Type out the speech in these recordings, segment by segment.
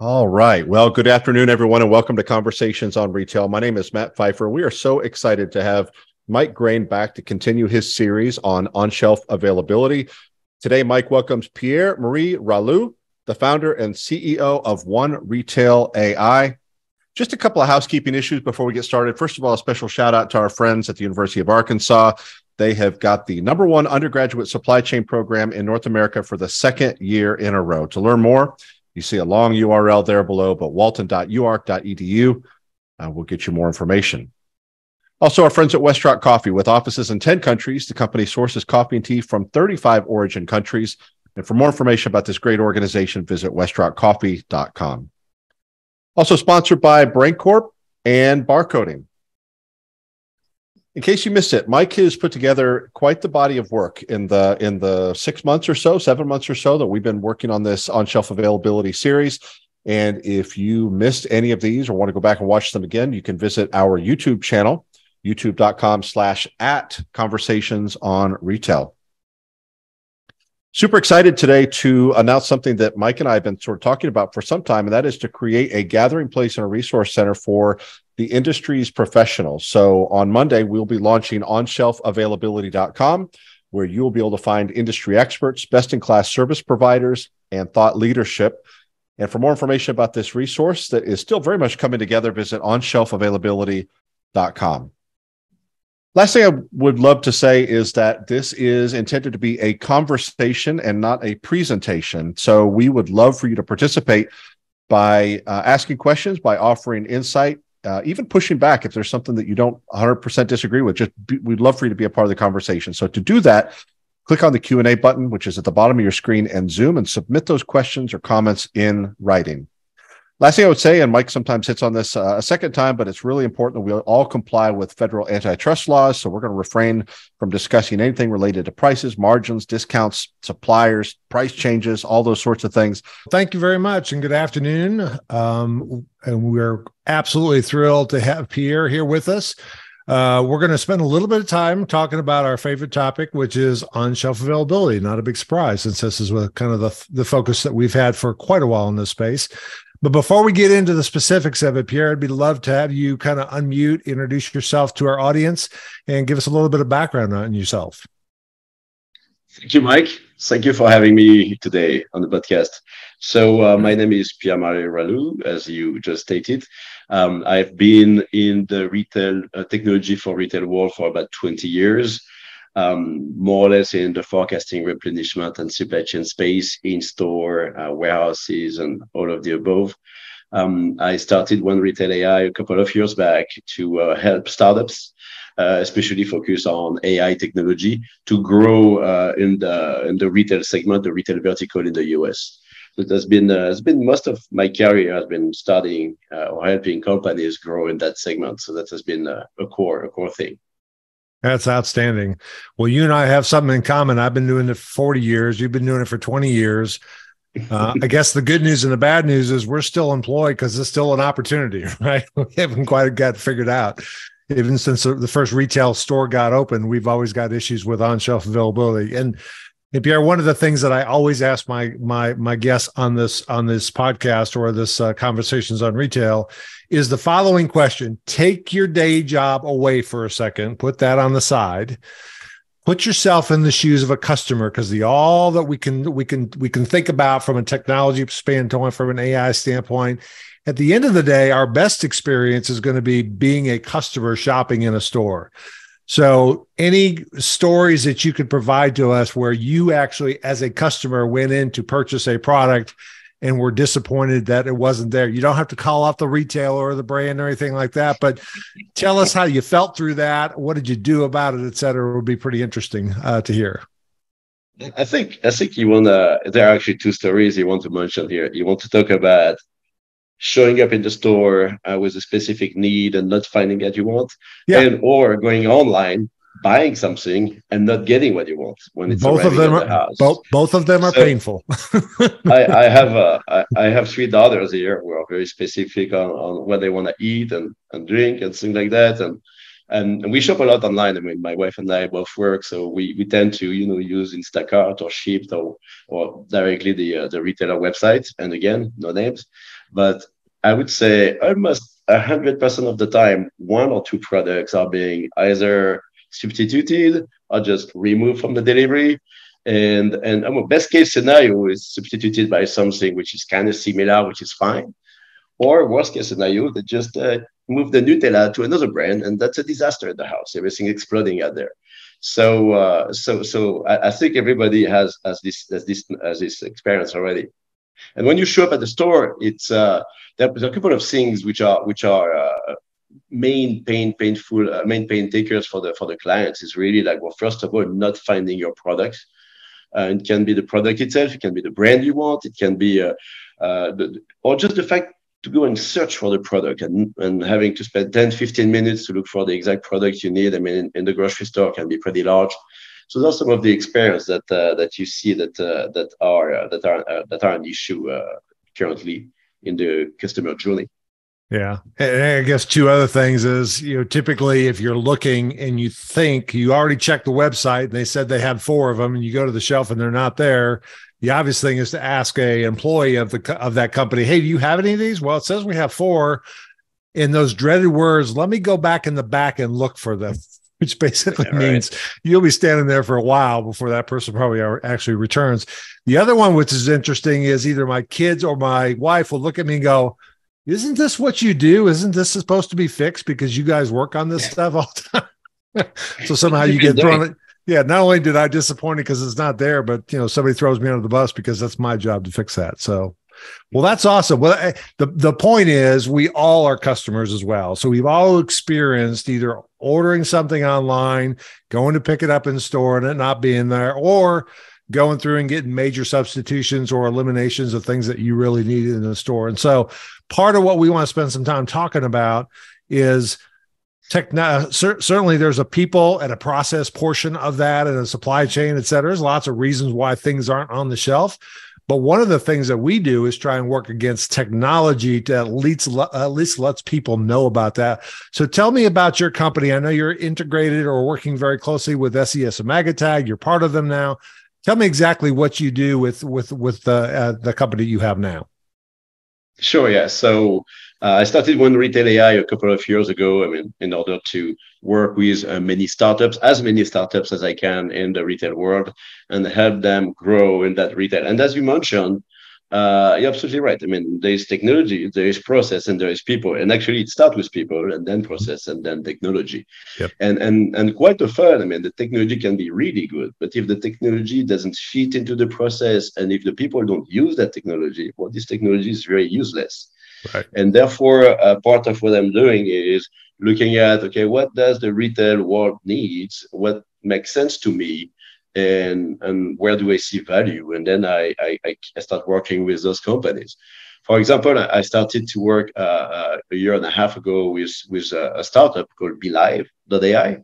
All right. Well, good afternoon, everyone, and welcome to Conversations on Retail. My name is Matt Pfeiffer. We are so excited to have Mike Graen back to continue his series on on-shelf availability. Today, Mike welcomes Pierre-Marie Rallu, the founder and CEO of One Retail AI. Just a couple of housekeeping issues before we get started. First of all, a special shout out to our friends at the University of Arkansas. They have got the number one undergraduate supply chain program in North America for the second year in a row. To learn more, you see a long URL there below, but walton.uark.edu will get you more information. Also, our friends at Westrock Coffee, with offices in 10 countries, the company sources coffee and tea from 35 origin countries. And for more information about this great organization, visit westrockcoffee.com. Also sponsored by BrainCorp and Barcoding. In case you missed it, Mike has put together quite the body of work in the 6 months or so, 7 months or so that we've been working on this on-shelf availability series. And if you missed any of these or want to go back and watch them again, you can visit our YouTube channel, youtube.com/@conversationsonretail. Super excited today to announce something that Mike and I have been sort of talking about for some time, and that is to create a gathering place and a resource center for the industry's professionals. So on Monday, we'll be launching OnShelfAvailability.com, where you'll be able to find industry experts, best-in-class service providers, and thought leadership. And for more information about this resource that is still very much coming together, visit OnShelfAvailability.com. Last thing I would love to say is that this is intended to be a conversation and not a presentation. So we would love for you to participate by asking questions, by offering insight, even pushing back if there's something that you don't 100% disagree with. We'd love for you to be a part of the conversation. So to do that, click on the Q&A button, which is at the bottom of your screen, and Zoom, and submit those questions or comments in writing. Last thing I would say, and Mike sometimes hits on this a second time, but it's really important that we all comply with federal antitrust laws. So we're going to refrain from discussing anything related to prices, margins, discounts, suppliers, price changes, all those sorts of things. Thank you very much, and good afternoon. And we're absolutely thrilled to have Pierre here with us. We're going to spend a little bit of time talking about our favorite topic, which is on-shelf availability. Not a big surprise, since this is kind of the focus that we've had for quite a while in this space. But before we get into the specifics of it, Pierre, I'd be love to have you kind of unmute, introduce yourself to our audience, and give us a little bit of background on yourself. Thank you, Mike. Thank you for having me today on the podcast. So my name is Pierre-Marie Rallu, as you just stated. I've been in the retail technology for retail world for about 20 years, more or less in the forecasting, replenishment, and supply chain space, in-store, warehouses, and all of the above. I started One Retail AI a couple of years back to help startups, especially focus on AI technology, to grow in the retail segment, the retail vertical in the US. So it has been most of my career has been studying or helping companies grow in that segment. So that has been a core thing. That's outstanding. Well, you and I have something in common. I've been doing it for 40 years. You've been doing it for 20 years. I guess the good news and the bad news is we're still employed because it's still an opportunity, right? We haven't quite got figured out. Even since the first retail store got open, we've always got issues with on-shelf availability. And Pierre, one of the things that I always ask my guests on this podcast or this Conversations on Retail is the following question. Take your day job away for a second. Put that on the side. Put yourself in the shoes of a customer, because all that we can think about from a technology standpoint, from an AI standpoint, at the end of the day, our best experience is going to be being a customer shopping in a store. So any stories that you could provide to us where you actually, as a customer, went in to purchase a product and were disappointed that it wasn't there. You don't have to call out the retailer or the brand or anything like that, but tell us how you felt through that. What did you do about it, et cetera? It would be pretty interesting to hear. I think you want to, there are actually two stories you want to mention here. You want to talk about showing up in the store with a specific need and not finding what you want, and or going online, buying something and not getting what you want when it's both of them are, house. Both of them are so painful. I have 3 daughters here who are very specific on what they want to eat and drink and things like that, and And we shop a lot online. I mean, my wife and I both work, so we tend to, use Instacart or Shipt or directly the retailer website. And again, no names, but I would say almost 100% of the time, one or two products are being either substituted or just removed from the delivery. And our best case scenario is substituted by something which is kind of similar, which is fine. Or worst case scenario, they just move the Nutella to another brand, and that's a disaster at the house. Everything exploding out there. So I think everybody has this experience already. And when you show up at the store, it's there are a couple of things which are main pain takers for the clients. Is really like, well, first of all, not finding your product. It can be the product itself, it can be the brand you want, it can be or just the fact to go and search for the product and having to spend 10, 15 minutes to look for the exact product you need. I mean, in the grocery store can be pretty large. So those are some of the experiences that you see that are an issue currently in the customer journey. Yeah. And I guess two other things is, typically if you're looking and you think you already checked the website and they said they had four of them and you go to the shelf and they're not there, the obvious thing is to ask a employee of that company, hey, do you have any of these? Well, it says we have four. In those dreaded words, let me go back in the back and look for them, which basically means you'll be standing there for a while before that person probably actually returns. The other one, which is interesting, is either my kids or my wife will look at me and go, isn't this what you do? Isn't this supposed to be fixed because you guys work on this stuff all the time? So somehow you get thrown it. Yeah, not only did I disappoint it because it's not there, but somebody throws me under the bus because that's my job to fix that. So, well, that's awesome. Well, the point is we all are customers as well. So we've all experienced either ordering something online, going to pick it up in store and it not being there, or going through and getting major substitutions or eliminations of things that you really needed in the store. And so part of what we want to spend some time talking about is certainly there's a people and a process portion of that and a supply chain, et cetera. There's lots of reasons why things aren't on the shelf. But one of the things that we do is try and work against technology to at least lets people know about that. So tell me about your company. I know you're integrated or working very closely with SES-imagotag. You're part of them now. Tell me exactly what you do with the company you have now. Sure, yeah. So I started One Retail AI a couple of years ago. I mean, in order to work with as many startups as I can in the retail world and help them grow in that retail. And as you mentioned, you're absolutely right. I mean, there is technology, there is process, and there is people. And actually, it starts with people, and then process, and then technology. Yep. And quite often, I mean, the technology can be really good, but if the technology doesn't fit into the process, and if the people don't use that technology, well, this technology is very useless. Right. And therefore, part of what I'm doing is looking at, okay, what does the retail world needs? What makes sense to me? And where do I see value? And then I start working with those companies. For example, I started to work a year and a half ago with a startup called BeLive.ai,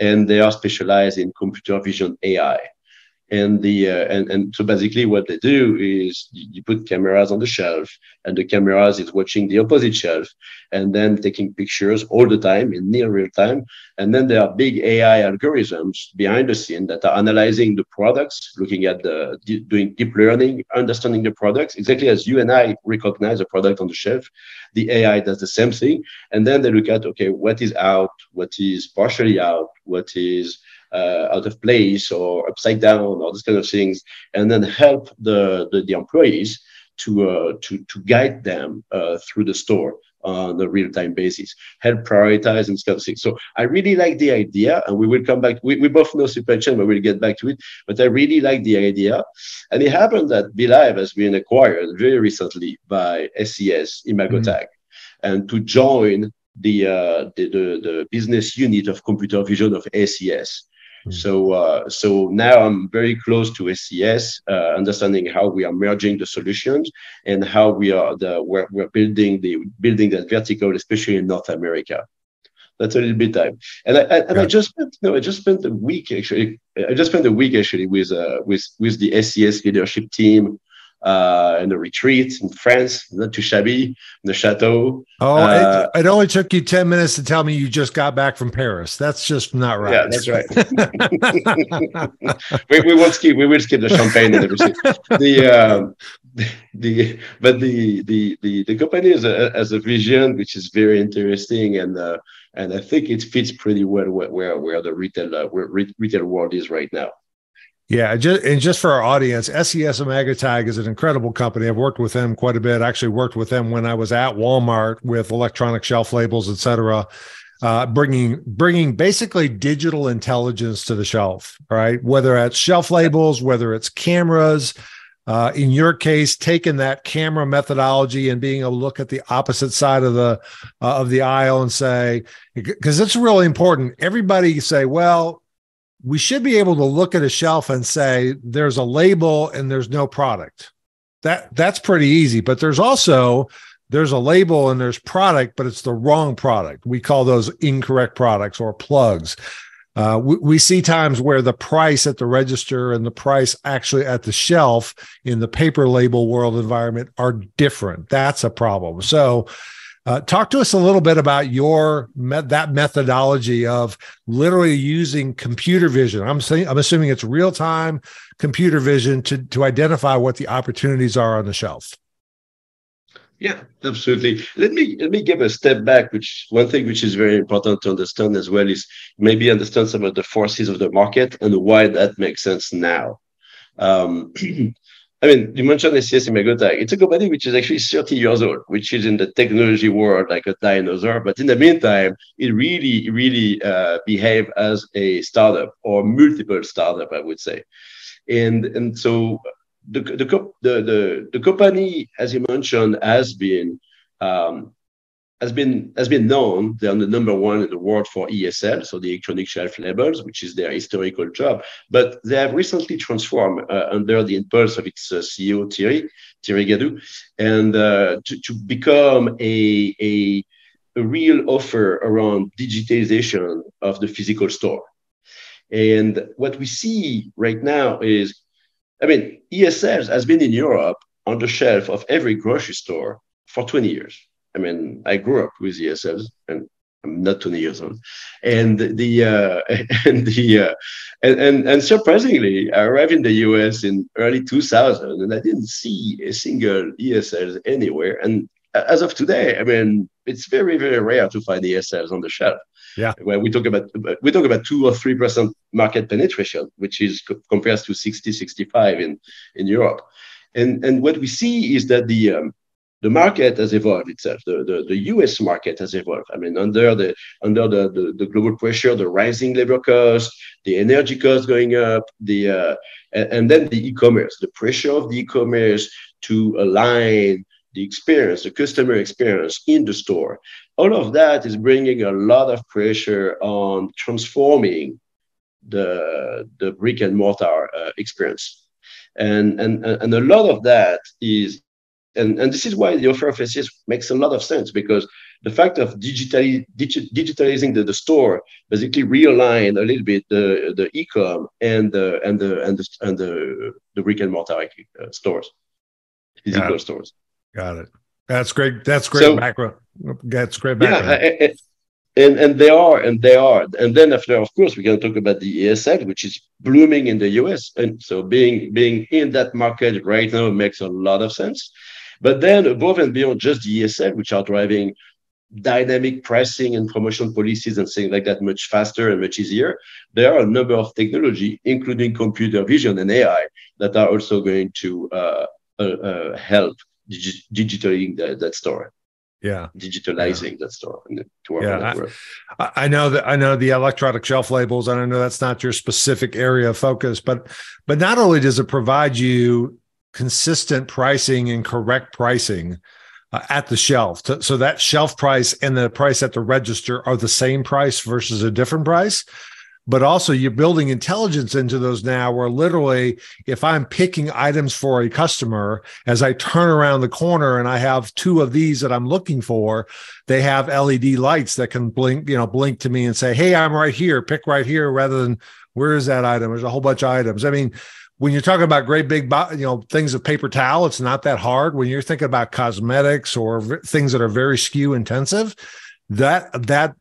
and they are specialized in computer vision AI. And so basically what they do is you put cameras on the shelf, and the cameras is watching the opposite shelf and then taking pictures all the time in near real time. And then there are big AI algorithms behind the scene that are analyzing the products, looking at doing deep learning, understanding the products. Exactly as you and I recognize a product on the shelf, the AI does the same thing. And then they look at, okay, what is out, what is partially out, what is out of place or upside down or those kind of things, and then help the employees to guide them through the store on a real-time basis, help prioritize and kind of things. So I really like the idea, and we will come back. We both know supply chain, but we'll get back to it. But I really like the idea. And it happened that BeLive has been acquired very recently by SES-imagotag, and to join the business unit of computer vision of SES. So now I'm very close to SES, understanding how we are merging the solutions and how we're building that vertical, especially in North America. That's a little bit time. I just spent a week actually with the SES leadership team in the retreat in France, not too shabby, the chateau. Oh, it only took you 10 minutes to tell me you just got back from Paris. That's just not right. Yeah, that's right. we will skip the champagne and everything. But the company has a vision which is very interesting, and I think it fits pretty well where the retail world is right now. Yeah, and just for our audience, SES-imagotag is an incredible company. I've worked with them quite a bit. I actually worked with them when I was at Walmart with electronic shelf labels, et cetera, bringing basically digital intelligence to the shelf, right? Whether it's shelf labels, whether it's cameras, in your case, taking that camera methodology and being able to look at the opposite side of the aisle and say, because it's really important. Everybody say, well, we should be able to look at a shelf and say, there's a label and there's no product. That's pretty easy, but there's a label and there's product, but it's the wrong product. We call those incorrect products or plugs. We see times where the price at the register and the price actually at the shelf in the paper label world environment are different. That's a problem. So talk to us a little bit about that methodology of literally using computer vision. I'm assuming it's real-time computer vision to identify what the opportunities are on the shelf. Yeah, absolutely. Let me give a step back, which is very important to understand as well is maybe understand some of the forces of the market and why that makes sense now. I mean, you mentioned SES-imagotag. It's a company which is actually 30 years old, which is in the technology world like a dinosaur. But in the meantime, it really behaved as a startup or multiple startup, I would say. And so the company, as you mentioned, has been known. They are the number one in the world for ESL, so the electronic shelf labels, which is their historical job. But they have recently transformed under the impulse of its CEO, Thierry Gadou, and to become a real offer around digitization of the physical store. And what we see right now is, I mean, ESL has been in Europe on the shelf of every grocery store for 20 years. I mean, I grew up with ESLs, and I'm not 20 years old. And surprisingly, I arrived in the US in early 2000, and I didn't see a single ESL anywhere. And as of today, I mean, it's very, very rare to find ESLs on the shelf. Yeah, where we talk about 2 or 3% market penetration, which is compares to 60-65 in Europe. And what we see is that the market has evolved itself. The U.S. market has evolved. I mean, under the global pressure, the rising labor costs, the energy costs going up, and then the e-commerce, the pressure of the e-commerce to align the experience, the customer experience in the store. All of that is bringing a lot of pressure on transforming the brick and mortar experience, and a lot of that is. And this is why the offer of SES makes a lot of sense, because the fact of digitalizing the store basically realign a little bit the e-com and the brick and mortar stores, physical stores. Got it. That's great macro. That's great background. Yeah, and they are. And then after, of course, we can talk about the ESL, which is blooming in the US. And so being in that market right now makes a lot of sense. But then above and beyond just the ESL, which are driving dynamic pricing and promotion policies and things like that much faster and much easier, there are a number of technology, including computer vision and AI, that are also going to help digitalizing that store. Yeah, digitalizing that store. I know the electronic shelf labels, and I know that's not your specific area of focus, but not only does it provide you consistent pricing and correct pricing at the shelf, so that shelf price and the price at the register are the same price versus a different price. But also you're building intelligence into those now where literally if I'm picking items for a customer, as I turn around the corner and I have 2 of these that I'm looking for, they have LED lights that can blink to me and say, hey, I'm right here, pick right here, rather than where is that item? There's a whole bunch of items. I mean, When you're talking about great big, things of paper towel, it's not that hard. When you're thinking about cosmetics or things that are very SKU intensive, that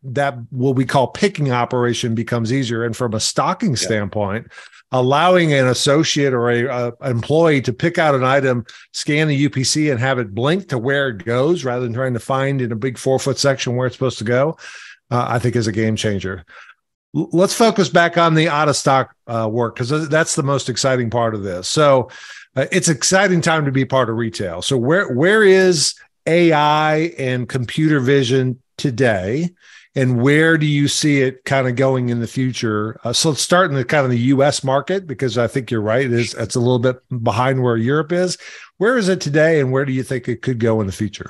what we call picking operation becomes easier. And from a stocking standpoint, allowing an associate or a employee to pick out an item, scan the UPC and have it blink to where it goes rather than trying to find in a big 4-foot section where it's supposed to go, I think is a game changer. Let's focus back on the out-of-stock work, because that's the most exciting part of this. So it's an exciting time to be part of retail. So where is AI and computer vision today, and where do you see it kind of going in the future? So let's start in the kind of the U.S. market, because I think you're right. It's a little bit behind where Europe is. Where is it today, and where do you think it could go in the future?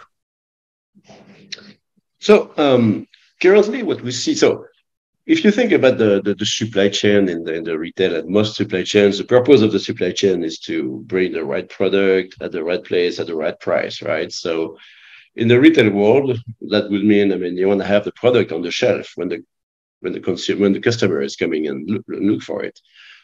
So currently what we see, so if you think about the supply chain in the retail, and most supply chains, the purpose of the supply chain is to bring the right product at the right place at the right price, right? So in the retail world, that would mean, you want to have the product on the shelf when the customer is coming and look for it.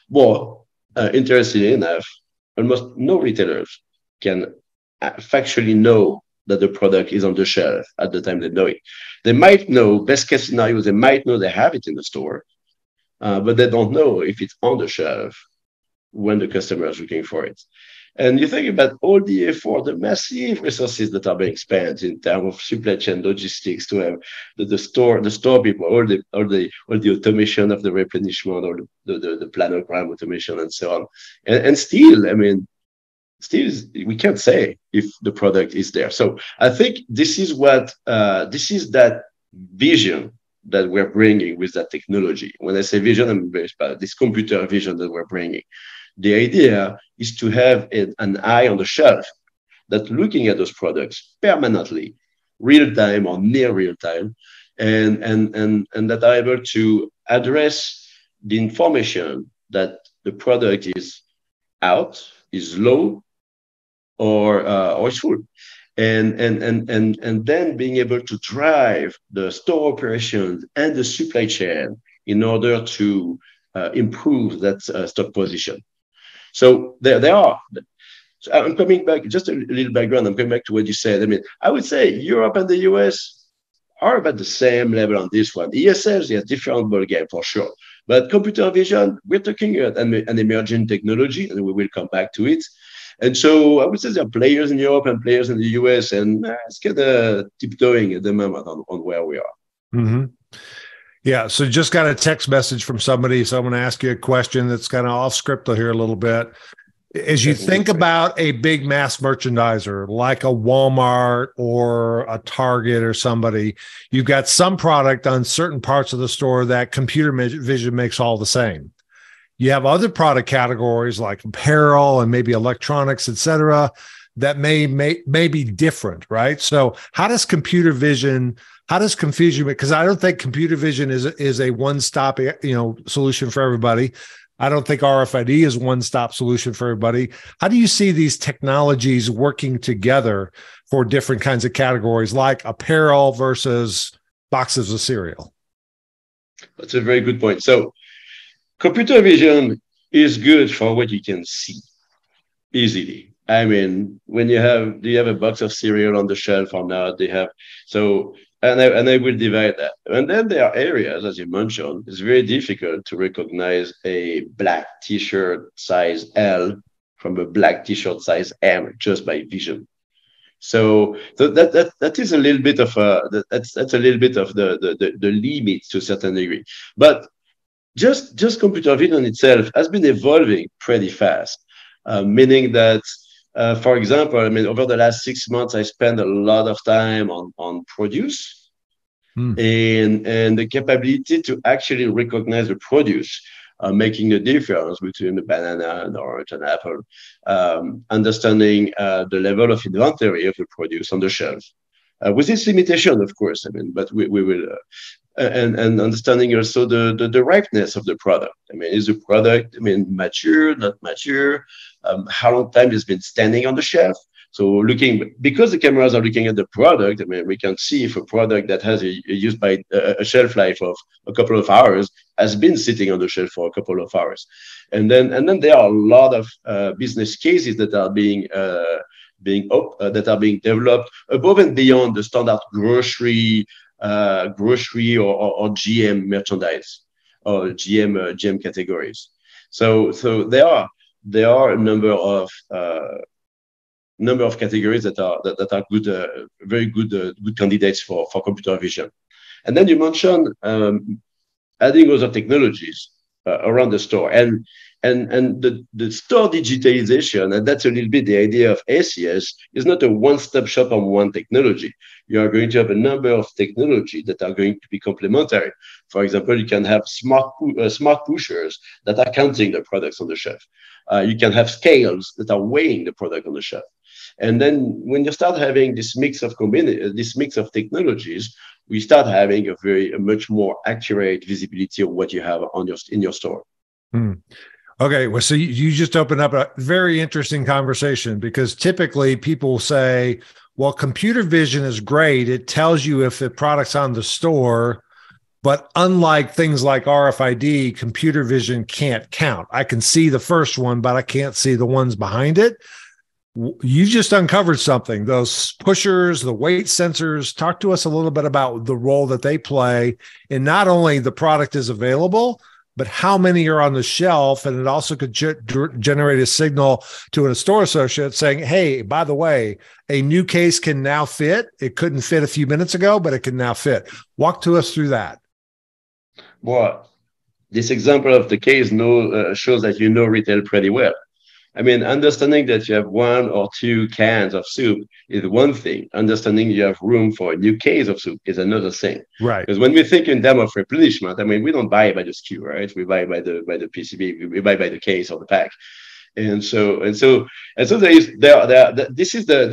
Well, interestingly enough, almost no retailers can factually know that the product is on the shelf at the time they know it. They might know, best case scenario, they might know they have it in the store, but they don't know if it's on the shelf when the customer is looking for it. And you think about all the effort, the massive resources that are being spent in terms of supply chain logistics to have the store people, all the automation of the replenishment, or the planogram automation and so on. And still, still, we can't say if the product is there. So I think this is that vision that we're bringing with that technology. When I say vision, I'm based about this computer vision that we're bringing. The idea is to have an eye on the shelf that's looking at those products permanently, real time or near real time, and that are able to address the information that the product is out, is low, or it's full, and then being able to drive the store operations and the supply chain in order to improve that stock position. So there are. So I'm coming back, just a little background. I'm coming back to what you said. I would say Europe and the US are about the same level on this one. ESL is a different ballgame for sure. But computer vision, we're talking about an emerging technology, and we will come back to it. And so I would say there are players in Europe and players in the US, and it's kind of tiptoeing at the moment on where we are. Mm-hmm. Yeah, so just got a text message from somebody, so I'm going to ask you a question that's kind of off script here a little bit. As you think about a big mass merchandiser like a Walmart or a Target or somebody, you've got some product on certain parts of the store that computer vision makes all the same. You have other product categories like apparel and maybe electronics, et cetera, that may be different, right? So how does confusion, because I don't think computer vision is a one-stop solution for everybody. I don't think RFID is one-stop solution for everybody. How do you see these technologies working together for different kinds of categories, like apparel versus boxes of cereal? That's a very good point. So computer vision is good for what you can see easily. When do you have a box of cereal on the shelf or not? And I will divide that. And then there are areas, as you mentioned, it's very difficult to recognize a black T-shirt size L from a black T-shirt size M just by vision. So that is a little bit of the limits to a certain degree. But just computer vision itself has been evolving pretty fast, meaning that. For example, over the last 6 months, I spent a lot of time on produce and the capability to actually recognize the produce, making the difference between the banana and orange and apple, understanding the level of inventory of the produce on the shelf. With this limitation, of course, but we will, and understanding also the ripeness of the product. Is the product, mature, not mature? How long time it's been standing on the shelf? So looking, because the cameras are looking at the product, I mean, we can see if a product that has a use by a shelf life of a couple of hours has been sitting on the shelf for a couple of hours. And then there are a lot of business cases that are being developed above and beyond the standard grocery or GM merchandise or GM categories. So there are a number of categories that are good, very good candidates for computer vision. And then you mentioned adding other technologies around the store and the store digitalization, and that's a little bit the idea of SES, is not a one-stop shop on one technology. You are going to have a number of technology that are going to be complementary. For example, you can have smart pushers that are counting the products on the shelf. You can have scales that are weighing the product on the shelf. And then when you start having this mix of technologies, we start having a much more accurate visibility of what you have in your store. Hmm. Okay, well, so you just opened up a very interesting conversation, because typically people say, well, computer vision is great. It tells you if the product's on the store, but unlike things like RFID, computer vision can't count. I can see the first one, but I can't see the ones behind it. You just uncovered something. Those pushers, the weight sensors, talk to us a little bit about the role that they play in not only the product is available, but how many are on the shelf. And it also could generate a signal to a store associate saying, hey, by the way, a new case can now fit. It couldn't fit a few minutes ago, but it can now fit. Walk to us through that. Well, this example of the case shows that you know retail pretty well. I mean, understanding that you have one or two cans of soup is one thing. Understanding you have room for a new case of soup is another thing. Right. Because when we think in terms of replenishment, I mean, we don't buy by the SKU, right? We buy by the PCB. We buy by the case or the pack. And so this is where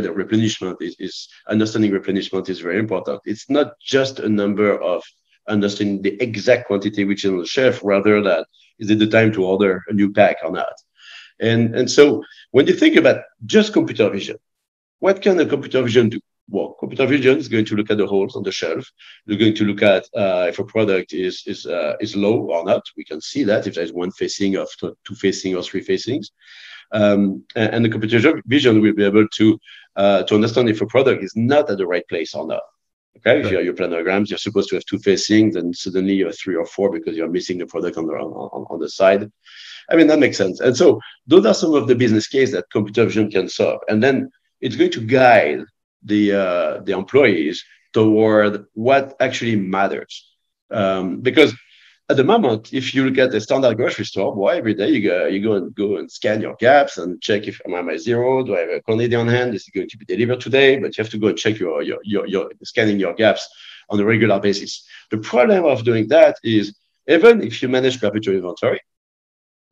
the replenishment is. Understanding replenishment is very important. It's not just a number of understanding the exact quantity which is on the shelf, rather than is it the time to order a new pack or not. And so when you think about just computer vision, what can a computer vision do? Well, computer vision is going to look at the holes on the shelf. You're going to look at if a product is low or not. We can see that if there's one facing or two facing or three facings. And the computer vision will be able to understand if a product is not at the right place or not. Okay, if you have your planograms, you're supposed to have two facings, and suddenly you have three or four because you're missing the product on the side. I mean, that makes sense. And so those are some of the business cases that computer vision can solve. And then it's going to guide the employees toward what actually matters. Because at the moment, if you look at the standard grocery store, well, every day you go and scan your gaps and check if am I zero? Do I have a quantity on hand? Is it going to be delivered today? But you have to go and check your scanning your gaps on a regular basis. The problem of doing that is, even if you manage perpetual inventory,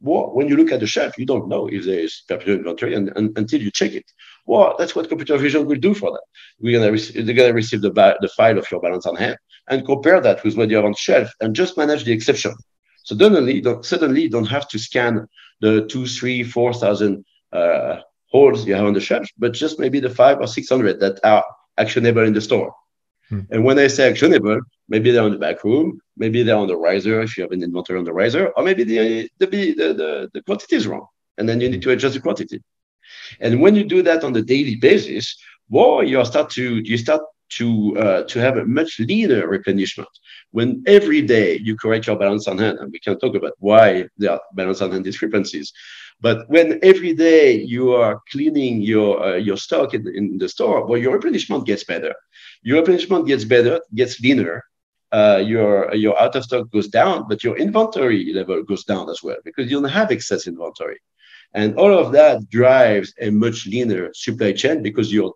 well, when you look at the shelf, you don't know if there is perpetual inventory and until you check it. Well, that's what computer vision will do for that. They're going to receive the file of your balance on hand and compare that with what you have on shelf and just manage the exception. So suddenly you don't have to scan the 2,000, 3,000, 4,000 holes you have on the shelf, but just maybe the 500 or 600 that are actionable in the store. And when I say actionable, maybe they're on the back room, maybe they're on the riser, if you have an inventory on the riser, or maybe the quantity is wrong. And then you need to adjust the quantity. And when you do that on the daily basis, well, you start to have a much leaner replenishment. When every day you correct your balance on hand, and we can talk about why there are balance on hand discrepancies, but when every day you are cleaning your stock in the store, well, your replenishment gets better. Your replenishment gets better, gets leaner. Your out of stock goes down, but your inventory level goes down as well because you don't have excess inventory. And all of that drives a much leaner supply chain because your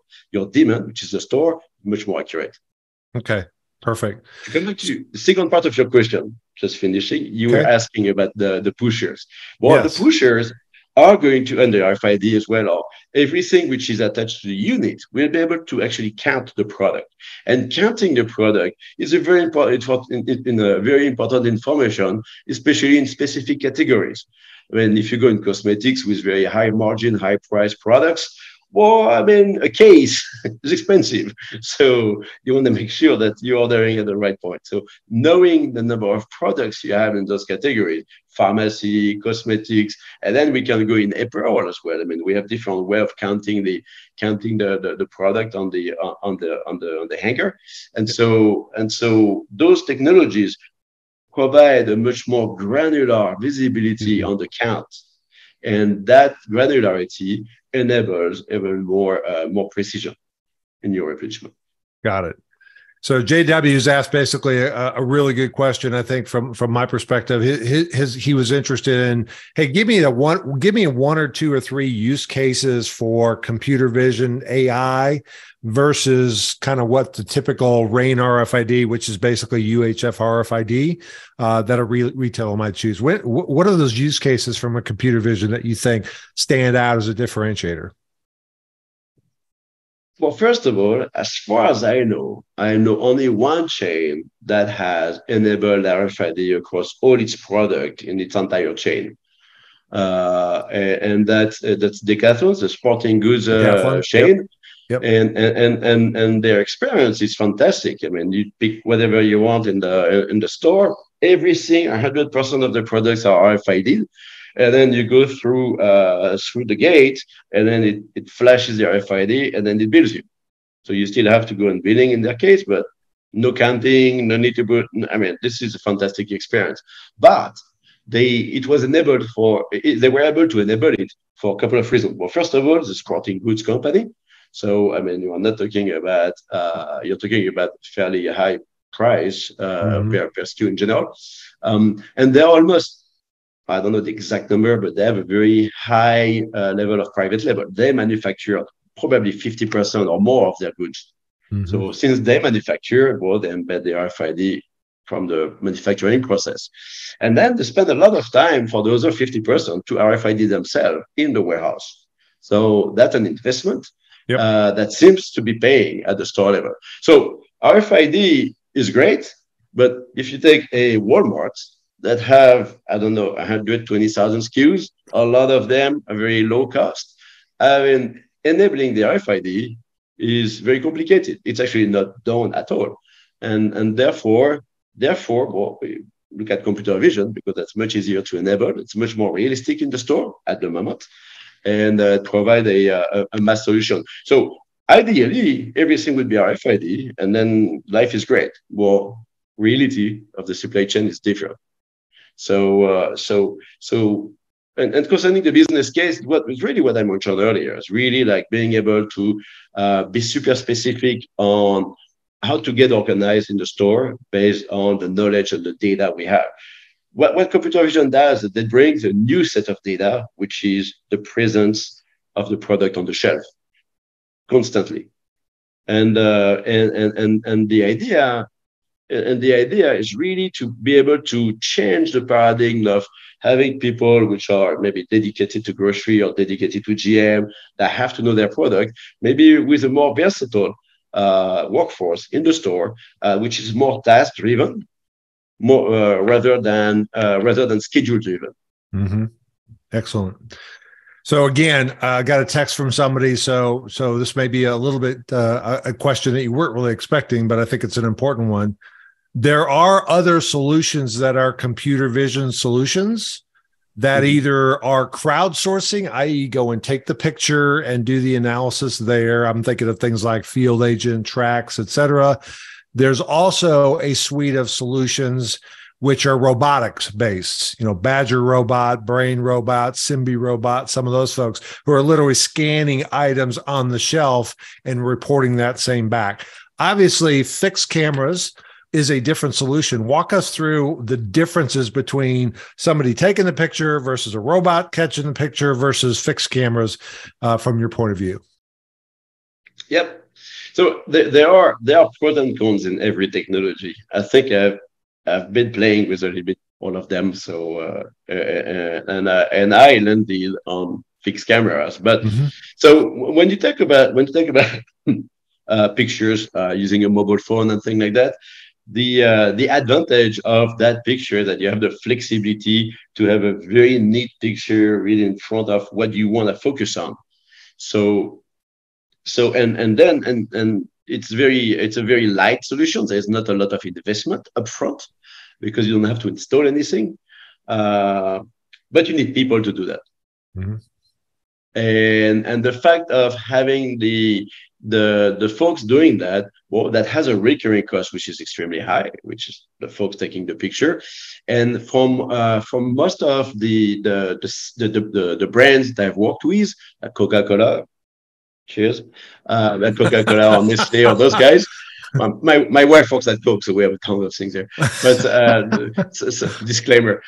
demand, which is the store, is much more accurate. Okay, perfect. Coming back to the second part of your question, just finishing, you were asking about the pushers. Well, yes. The pushers are going to, and the RFID as well, or everything which is attached to the unit, will be able to actually count the product. And counting the product is a very important information, especially in specific categories. if you go in cosmetics with very high margin, high price products, well, a case is expensive. So you want to make sure that you're ordering at the right point. So knowing the number of products you have in those categories, pharmacy, cosmetics, and then we can go in apparel as well. We have different way of counting the product on the hanger. And so those technologies provide a much more granular visibility on the count. And that granularity enables even more precision in your replenishment. Got it. So JW has asked basically a really good question. I think from my perspective, he was interested in, hey, give me a one or two or three use cases for computer vision AI versus kind of what the typical RAIN RFID, which is basically UHF RFID, that a retailer might choose. What are those use cases from a computer vision that you think stand out as a differentiator? Well, first of all, as far as I know only one chain that has enabled RFID across all its product in its entire chain. And that's Decathlon, the sporting goods chain. Yep. And their experience is fantastic. You pick whatever you want in the store. Everything, 100% of the products are RFID. And then you go through the gate, and then it flashes the RFID, and then it bills you. So you still have to go and billing in that case, but no counting, no need to boot. This is a fantastic experience. But they were able to enable it for a couple of reasons. Well, first of all, the sporting goods company. So you are not talking about you're talking about fairly high price per SKU in general, and they're almost. I don't know the exact number, but they have a very high level of private label. They manufacture probably 50% or more of their goods. Mm-hmm. So since they manufacture, they embed the RFID from the manufacturing process. And then they spend a lot of time for the other 50% to RFID themselves in the warehouse. So that's an investment that seems to be paying at the store level. So RFID is great, but if you take a Walmart, that have, 120,000 SKUs, a lot of them are very low cost. Enabling the RFID is very complicated. It's actually not done at all. And therefore, we look at computer vision because that's much easier to enable. It's much more realistic in the store at the moment and provide a mass solution. So ideally, everything would be RFID and then life is great. Well, reality of the supply chain is different. So concerning the business case, what was really what I mentioned earlier is really like being able to be super specific on how to get organized in the store based on the knowledge and the data we have. What computer vision does is it brings a new set of data, which is the presence of the product on the shelf constantly, and the idea. And the idea is really to be able to change the paradigm of having people which are maybe dedicated to grocery or dedicated to GM that have to know their product, maybe with a more versatile workforce in the store, which is more task-driven, more rather than schedule-driven. Mm-hmm. Excellent. So again, I got a text from somebody. So this may be a little bit a question that you weren't really expecting, but I think it's an important one. There are other solutions that are computer vision solutions that either are crowdsourcing, i.e. go and take the picture and do the analysis there. I'm thinking of things like Field Agent, Trax, et cetera. There's also a suite of solutions which are robotics based, Badger robot, Brain robot, Simbe robot, some of those folks who are literally scanning items on the shelf and reporting that same back. Obviously, fixed cameras is a different solution. Walk us through the differences between somebody taking the picture versus a robot catching the picture versus fixed cameras from your point of view. Yep. So there are pros and cons in every technology. I think I've been playing with a little bit all of them. So and I landed on fixed cameras. But so when you talk about pictures using a mobile phone and things like that, the advantage of that picture, that you have the flexibility to have a very neat picture really in front of what you want to focus on. So then it's a very light solution. There's not a lot of investment upfront because you don't have to install anything, but you need people to do that. Mm-hmm. And the fact of having the folks doing that, well, that has a recurring cost which is extremely high, which is the folks taking the picture. And from most of the brands that I've worked with, like Coca-Cola, Cheers, at Coca-Cola or Miss Day or those guys. My wife works at Coke, so we have a ton of things there. But disclaimer.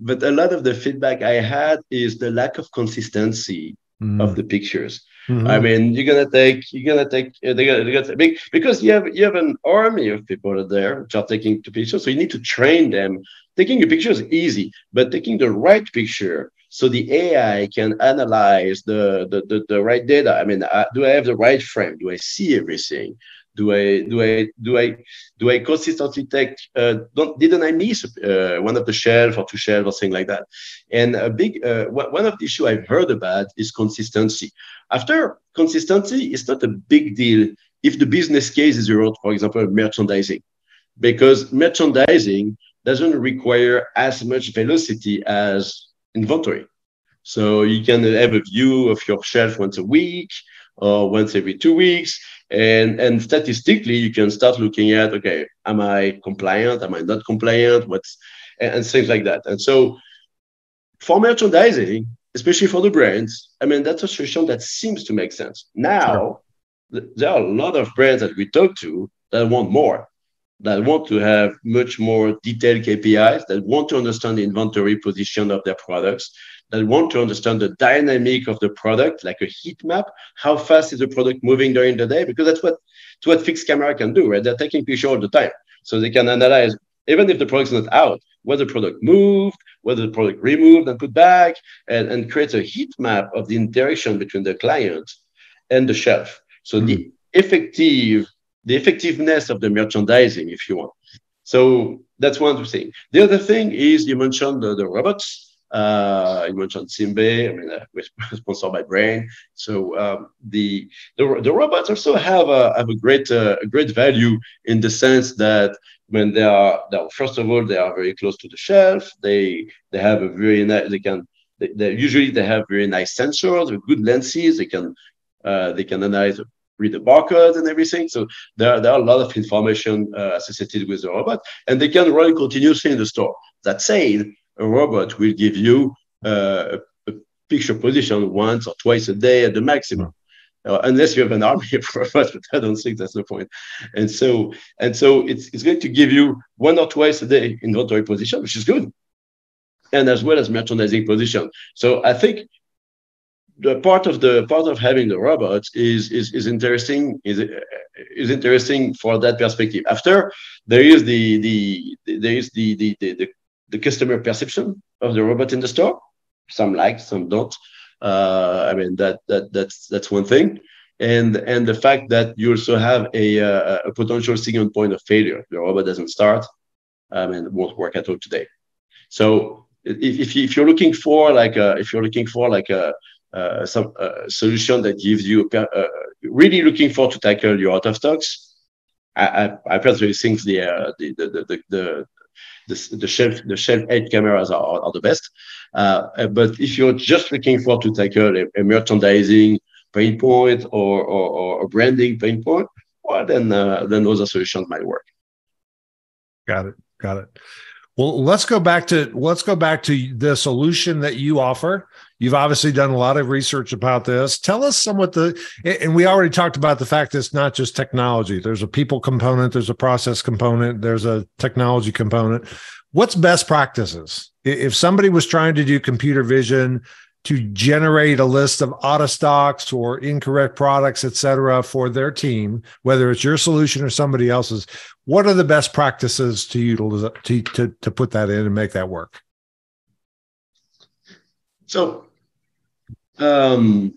But a lot of the feedback I had is the lack of consistency of the pictures. Mm-hmm. I mean, they're gonna take because you have an army of people out there which are taking two pictures, so you need to train them. Taking a picture is easy, but taking the right picture so the AI can analyze the right data. I mean, do I have the right frame? Do I see everything? Do I consistently take? Didn't I miss one of the shelf or two shelves or something like that? And a big one of the issue I've heard about is consistency. After consistency, it's not a big deal if the business case is around, for example, merchandising, because merchandising doesn't require as much velocity as inventory. So you can have a view of your shelf once a week or once every 2 weeks. And statistically, you can start looking at, okay, am I compliant? Am I not compliant? And things like that. And so for merchandising, especially for the brands, I mean, that's a solution that seems to make sense. Now, there are a lot of brands that we talk to that want more, that want to have much more detailed KPIs, that want to understand the inventory position of their products, that want to understand the dynamic of the product, like a heat map. How fast is the product moving during the day? Because that's what fixed camera can do, right? They're taking pictures all the time. So they can analyze, even if the product's not out, whether the product moved, whether the product removed and put back, and create a heat map of the interaction between the client and the shelf. So the effectiveness of the merchandising, if you want. So that's one thing. The other thing is, you mentioned the robots. You mentioned Simbe. I mean, we're sponsored by Brain. So the robots also have a great value in the sense that when first of all they are very close to the shelf. They have a very nice. They have very nice sensors, with good lenses. They can analyze, read the barcode and everything. So there are a lot of information associated with the robot, and they can run continuously in the store. That said, a robot will give you a picture position once or twice a day at the maximum, unless you have an army of robots. But I don't think that's the point. And so it's going to give you one or twice a day inventory position, which is good, and as well as merchandising position. So I think the part of having the robots is interesting for that perspective. After there is the customer perception of the robot in the store. Some like, some don't. I mean, that's one thing. And the fact that you also have a potential signal point of failure. The robot doesn't start, and won't work at all today. So if you're looking for a solution that gives you really looking for to tackle your out of stocks, I personally think the shelf edge cameras are the best. But if you're just looking for to tackle a merchandising pain point or a branding pain point, well, then those are solutions might work. Got it. Well, let's go back to the solution that you offer. You've obviously done a lot of research about this. Tell us somewhat and we already talked about the fact that it's not just technology. There's a people component, there's a process component, there's a technology component. What's best practices? If somebody was trying to do computer vision to generate a list of out of stocks or incorrect products, et cetera, for their team, whether it's your solution or somebody else's, what are the best practices to utilize to put that in and make that work? So, in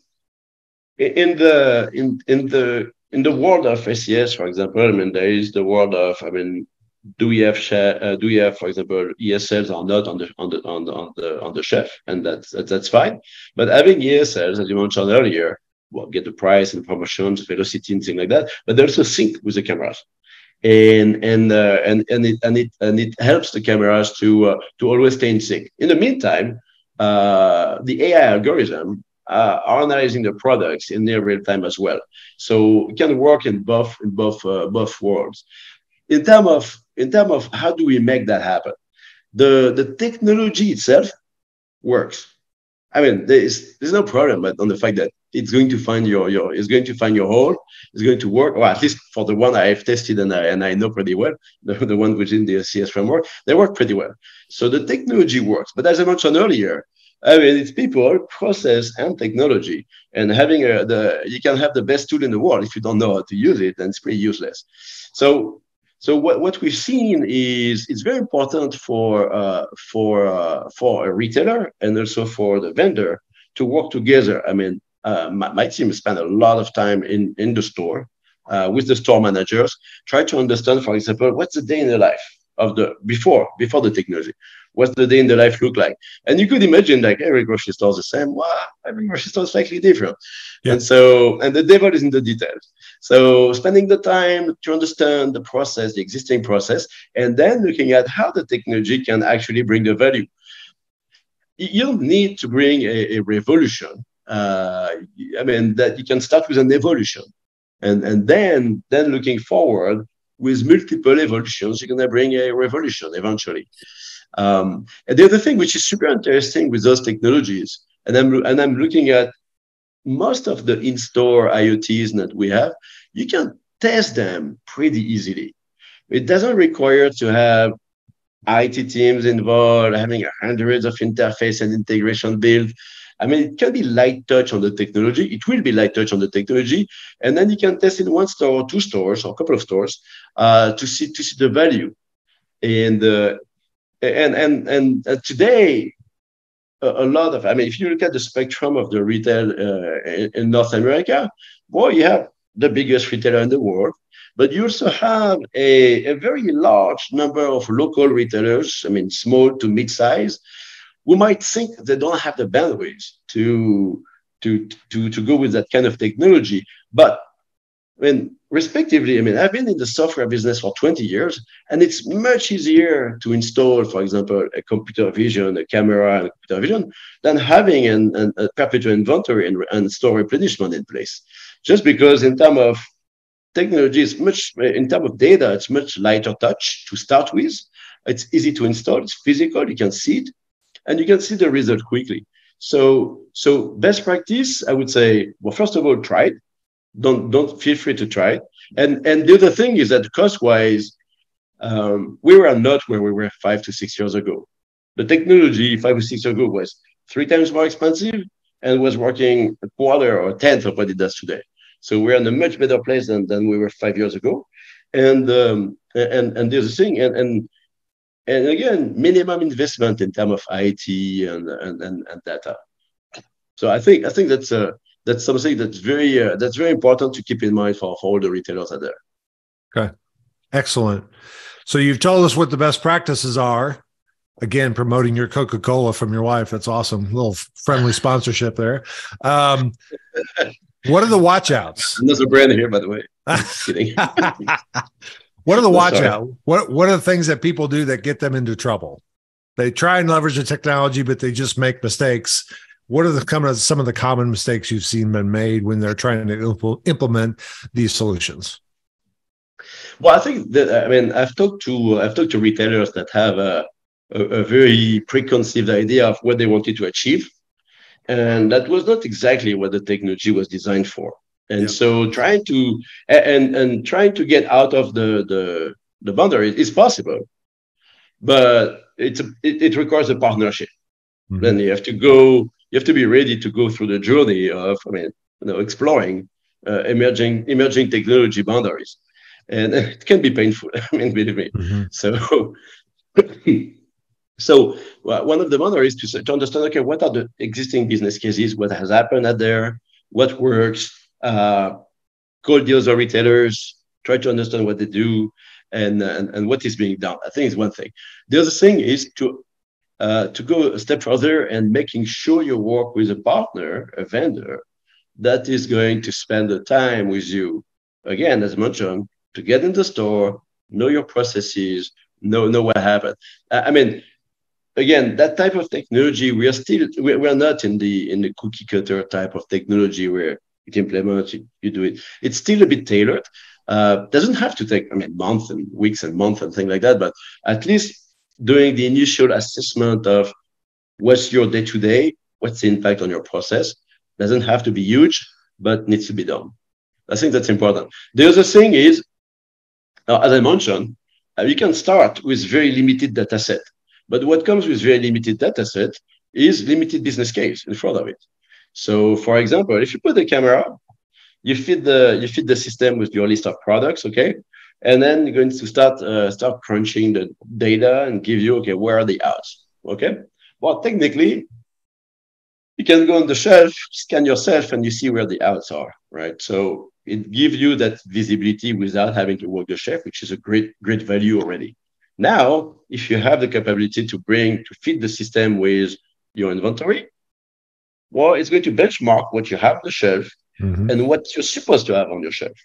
the in in the in the world of SES, for example, I mean, there is the world of, I mean, do we have for example, ESLs or not on the shelf, and that's fine. But having ESLs, as you mentioned earlier, well, get the price and promotions, velocity, and things like that. But they also sync with the cameras, and it helps the cameras to always stay in sync. In the meantime, the AI algorithm are analyzing the products in near real time as well, so it can work in both worlds. In terms of how do we make that happen, the technology itself works. I mean, there's no problem on the fact that it's going to find your hole. It's going to work, or at least for the one I have tested and I know pretty well, the one within the SES framework, they work pretty well. So the technology works. But as I mentioned earlier, I mean, it's people, process, and technology. And having you can have the best tool in the world, if you don't know how to use it, then it's pretty useless. So what we've seen is it's very important for a retailer and also for the vendor to work together. I mean, my team spent a lot of time in the store with the store managers, try to understand, for example, what's the day in the life of the before the technology. What's the day in the life look like? And you could imagine, like, every grocery store is the same. Wow, every grocery store is slightly different. Yeah. And the devil is in the details. So spending the time to understand the process, the existing process, and then looking at how the technology can actually bring the value. You don't need to bring a revolution. I mean, that you can start with an evolution. And then looking forward with multiple evolutions, you're going to bring a revolution eventually. And the other thing which is super interesting with those technologies, and I'm looking at most of the in-store IoTs that we have, you can test them pretty easily. It doesn't require to have IT teams involved, having hundreds of interface and integration built. I mean, it can be light touch on the technology. It will be light touch on the technology. And then you can test in one store or two stores or a couple of stores to see the value. And today, a lot of, I mean, if you look at the spectrum of the retail in North America, well, you have the biggest retailer in the world, but you also have a very large number of local retailers, I mean, small to mid-size, who might think they don't have the bandwidth to go with that kind of technology. But when respectively, I mean, I've been in the software business for 20 years, and it's much easier to install, for example, a computer vision, a camera, and a computer vision, than having a perpetual inventory and store replenishment in place. Just because in terms of technology, in terms of data, it's much lighter touch to start with. It's easy to install. It's physical. You can see it, and you can see the result quickly. So best practice, I would say, well, first of all, try it. Don't feel free to try it. And the other thing is that cost-wise, we were not where we were 5 to 6 years ago. The technology 5 or 6 years ago was 3 times more expensive and was working a quarter or a tenth of what it does today. So we're in a much better place than we were 5 years ago. And the other thing, and again, minimum investment in terms of IT and data. So I think that's a. That's something that's very important to keep in mind for all the retailers out there. Okay, excellent. So you've told us what the best practices are. Again, promoting your Coca-Cola from your wife. That's awesome. A little friendly sponsorship there. What are the watch-outs? And there's a brand here, by the way. I'm just kidding. What are the watch-outs? What are the things that people do that get them into trouble? They try and leverage the technology, but they just make mistakes. What are some of the common mistakes you've seen been made when they're trying to implement these solutions? Well, I think that, I mean, I've talked to retailers that have a very preconceived idea of what they wanted to achieve, and that was not exactly what the technology was designed for. And so, trying to get out of the boundary is possible, but it requires a partnership. Mm-hmm. Then you have to be ready to go through the journey of, I mean, you know, exploring emerging technology boundaries, and it can be painful. I mean, believe me. Mm-hmm. So one of the boundaries is to understand, okay, what are the existing business cases? What has happened out there? What works? call the other retailers, try to understand what they do and what is being done. I think it's one thing. The other thing is to go a step further and making sure you work with a partner, a vendor, that is going to spend the time with you. Again, as mentioned, to get in the store, know your processes, know what happened. I mean, again, that type of technology, we are not in the cookie cutter type of technology where it implements, you do it. It's still a bit tailored. Doesn't have to take, I mean, months and weeks and months and things like that, but at least doing the initial assessment of what's your day-to-day, what's the impact on your process, doesn't have to be huge, but needs to be done. I think that's important. The other thing is, as I mentioned, you can start with very limited data set, but what comes with very limited data set is limited business case in front of it. So for example, if you put the camera, you feed the system with your list of products, okay? And then you're going to start crunching the data and give you, okay, where are the ads, okay? Well, technically, you can go on the shelf, scan yourself, and you see where the ads are, right? So it gives you that visibility without having to walk the shelf, which is a great value already. Now, if you have the capability to feed the system with your inventory, well, it's going to benchmark what you have on the shelf and what you're supposed to have on your shelf.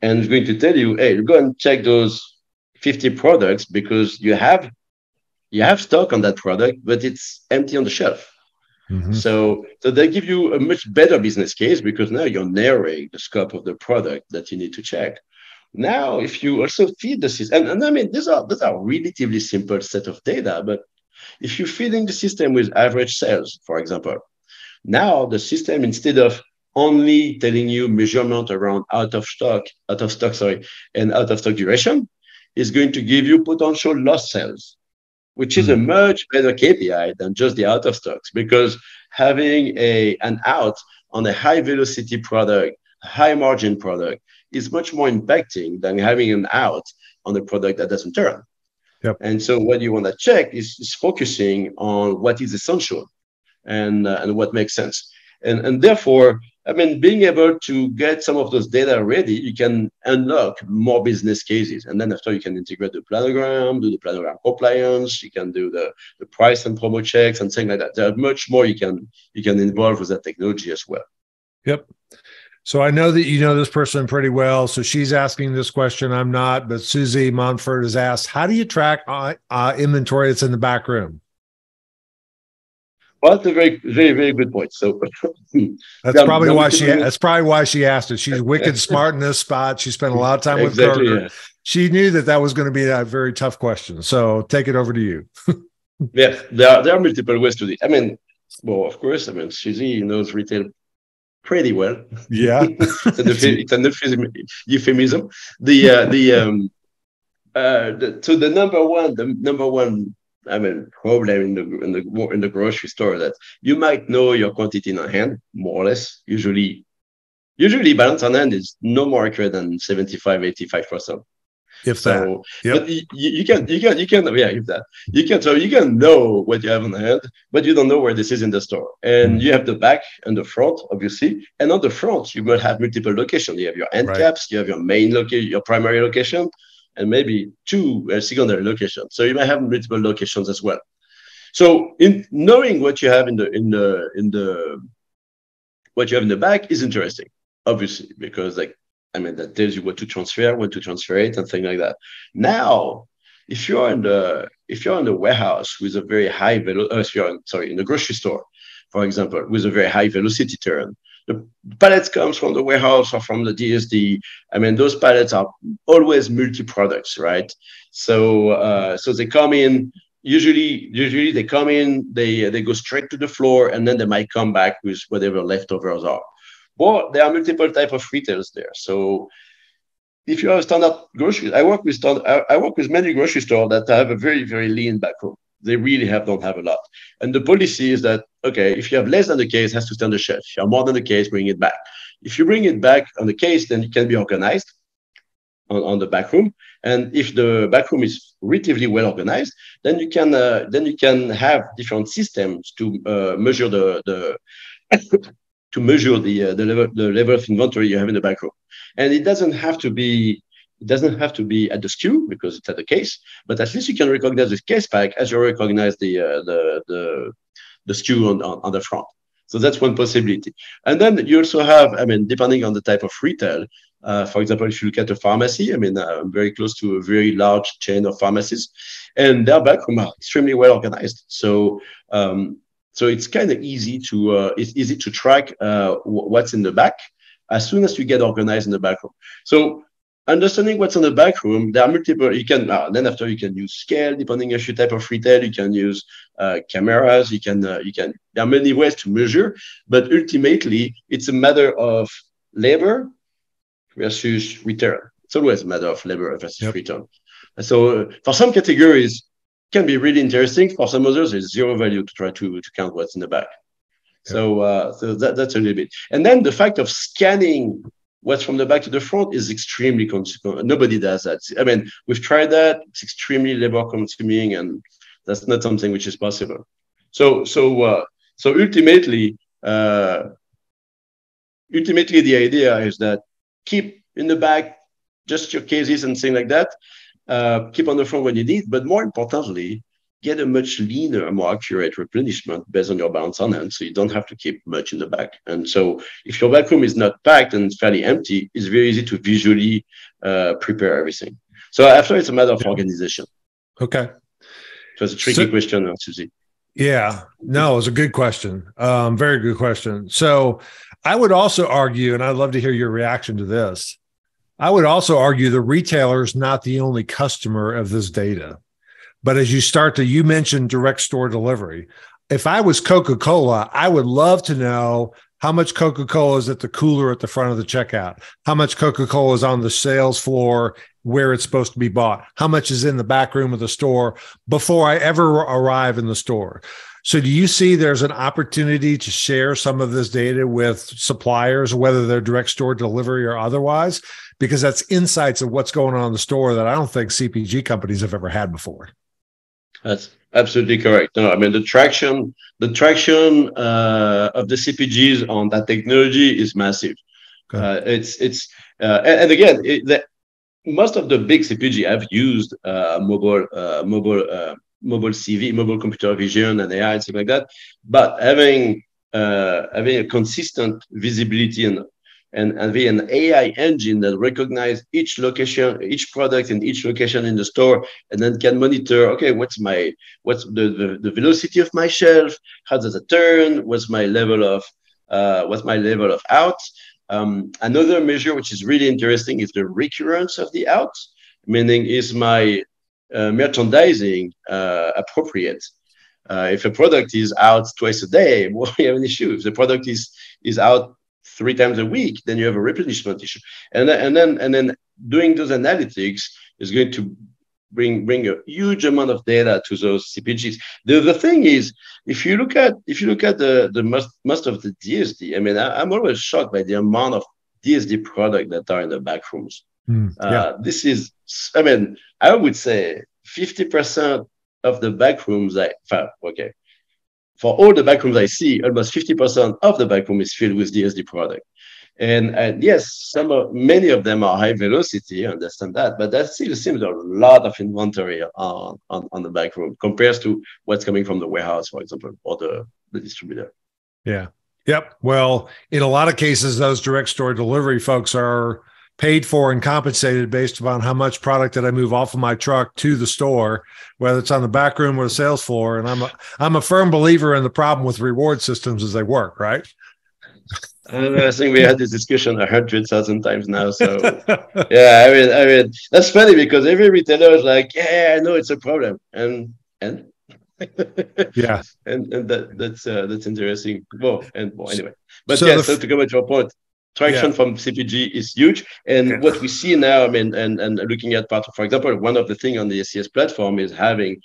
And it's going to tell you, hey, go and check those 50 products because you have stock on that product, but it's empty on the shelf. Mm-hmm. So they give you a much better business case because now you're narrowing the scope of the product that you need to check. Now, if you also feed the system, and I mean, these are relatively simple set of data, but if you're feeding the system with average sales, for example, now the system, instead of only telling you measurement around out of stock, and out of stock duration, is going to give you potential lost sales, which is a much better KPI than just the out of stocks, because having an out on a high velocity product, high margin product, is much more impacting than having an out on a product that doesn't turn. Yep. And so what you want to check is focusing on what is essential and what makes sense. And therefore, I mean, being able to get some of those data ready, you can unlock more business cases. And then after, you can integrate the planogram, do the planogram compliance, you can do the price and promo checks and things like that. There are much more you can involve with that technology as well. Yep. So I know that you know this person pretty well. So she's asking this question. I'm not, but Susie Monfort has asked, how do you track inventory that's in the back room? Well, that's a very, very, very good point. So that's probably why she asked it. She's wicked smart in this spot. She spent a lot of time with Carter. Yeah. She knew that was going to be a very tough question. So take it over to you. Yes, there are multiple ways to do it. I mean, well, of course, I mean, Susie knows retail pretty well. Yeah, it's an euphemism. The number one. I mean, problem in the grocery store that you might know your quantity on hand, more or less. Usually balance on hand is no more accurate than 75-85%. If that, so, yep. But you can know what you have on hand, but you don't know where this is in the store. And you have the back and the front, obviously. And on the front, you will have multiple locations. You have your end caps, you have your main location, your primary location, and maybe two secondary locations. So you might have multiple locations as well. So in knowing what you have in the back is interesting, obviously, because that tells you what to transfer it, and things like that. Now, if you're in the warehouse with a very high in the grocery store, for example, with a very high velocity turn. The pallets comes from the warehouse or from the DSD. I mean, those pallets are always multi-products, right? So they come in. Usually they come in. They go straight to the floor, and then they might come back with whatever leftovers are. But there are multiple types of retailers there. So if you have standard grocery, I work with many grocery stores that have a very, very lean backroom. They really don't have a lot. And the policy is that, okay, if you have less than the case, it has to stay on the shelf. If you have more than the case, bring it back. If you bring it back on the case, then it can be organized on the back room. And if the back room is relatively well organized, then you can have different systems to measure the to measure the level of inventory you have in the back row. And it doesn't have to be at the SKU because it's at the case, but at least you can recognize the case pack as you recognize the SKU on the front. So that's one possibility. And then you also have, depending on the type of retail, for example, if you look at a pharmacy, I'm very close to a very large chain of pharmacies, and their backroom are extremely well organized. So it's kind of easy to track what's in the back as soon as you get organized in the backroom. So understanding what's in the back room, there are multiple, you can use scale, depending on your type of retail, you can use cameras, there are many ways to measure, but ultimately it's a matter of labor versus return. It's always a matter of labor versus return. So for some categories, it can be really interesting. For some others, there's zero value to try to count what's in the back. Yep. So that's a little bit. And then the fact of scanning what's from the back to the front is extremely consequent. Nobody does that. We've tried that. It's extremely labor-consuming, and that's not something which is possible. So ultimately, the idea is that keep in the back just your cases and things like that. Keep on the front when you need, but more importantly, get a much leaner, more accurate replenishment based on your balance on hand, so you don't have to keep much in the back. And so if your back room is not packed and fairly empty, it's very easy to visually prepare everything. So after, it's a matter of organization. Okay. It was a tricky question, Susie. Yeah. No, it was a good question. Very good question. So I would also argue, and I'd love to hear your reaction to this, I would also argue the retailer is not the only customer of this data. But as you mentioned direct store delivery. If I was Coca-Cola, I would love to know how much Coca-Cola is at the cooler at the front of the checkout, how much Coca-Cola is on the sales floor where it's supposed to be bought, how much is in the back room of the store before I ever arrive in the store. So do you see there's an opportunity to share some of this data with suppliers, whether they're direct store delivery or otherwise? Because that's insights of what's going on in the store that I don't think CPG companies have ever had before. That's absolutely correct. No, the traction of the CPGs on that technology is massive. Okay. Most of the big CPG have used mobile CV, mobile computer vision, and AI and stuff like that. But having a consistent visibility and be an AI engine that recognizes each location, each product in each location in the store, and then can monitor, okay, what's the velocity of my shelf? How does it turn? What's my level of out? Another measure, which is really interesting, is the recurrence of the out, meaning is my merchandising appropriate? If a product is out twice a day, well, you have an issue. If the product is out 3 times a week, then you have a replenishment issue. And then doing those analytics is going to bring a huge amount of data to those CPGs. The thing is, if you look at the most of the DSD, I'm always shocked by the amount of DSD product that are in the back rooms. This is, I would say 50% of the back rooms for all the backrooms I see, almost 50% of the backroom is filled with DSD product. And yes, many of them are high velocity, I understand that, but that still seems a lot of inventory on the backroom compared to what's coming from the warehouse, for example, or the distributor. Yeah. Yep. Well, in a lot of cases, those direct store delivery folks are paid for and compensated based upon how much product that I move off of my truck to the store, whether it's on the back room or the sales floor. And I'm a firm believer in the problem with reward systems as they work, right? I think we had this discussion 100,000 times now. So yeah, that's funny because every retailer is like, yeah, I know it's a problem. And yeah. And that's interesting. Anyway. But so so to come at your point. Traction from CPG is huge. And what we see now, and looking at part of, for example, one of the things on the SES platform is having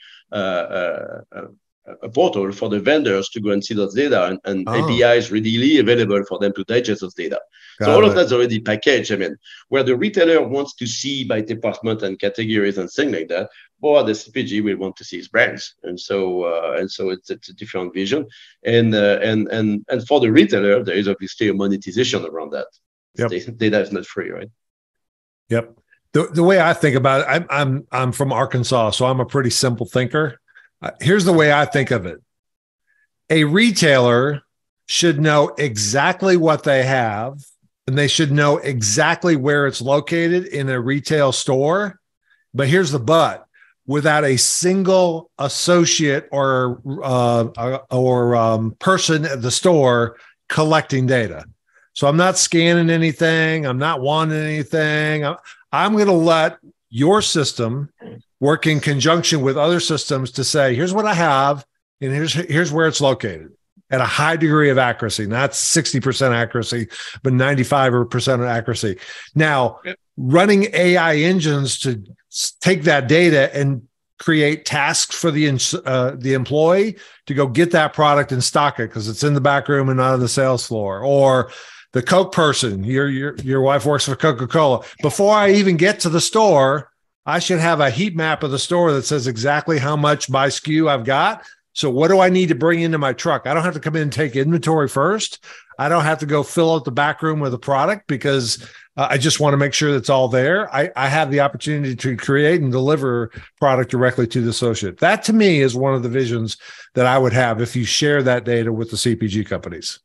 a portal for the vendors to go and see those data and APIs readily available for them to digest those data. Got it. All of that's already packaged. I mean, where the retailer wants to see by department and categories and things like that, or the CPG will want to see his brands. And so it's a different vision. And for the retailer, there is obviously a monetization around that. Yep. Data is not free, right? Yep. The way I think about it, I'm from Arkansas, so I'm a pretty simple thinker. Here's the way I think of it. A retailer should know exactly what they have, and they should know exactly where it's located in a retail store. But here's the but. Without a single associate or person at the store collecting data. So I'm not scanning anything. I'm not wanting anything. I'm going to let your system work in conjunction with other systems to say, here's what I have, and here's where it's located at a high degree of accuracy, not 60% accuracy, but 95% accuracy. Now, running AI engines to take that data and create tasks for the employee to go get that product and stock it because it's in the back room and not on the sales floor, or the Coke person, your wife works for Coca-Cola. Before I even get to the store, I should have a heat map of the store that says exactly how much by SKU I've got. So what do I need to bring into my truck? I don't have to come in and take inventory first. I don't have to go fill out the back room with a product because I just want to make sure that's all there. I have the opportunity to create and deliver product directly to the associate. That to me is one of the visions that I would have if you share that data with the CPG companies.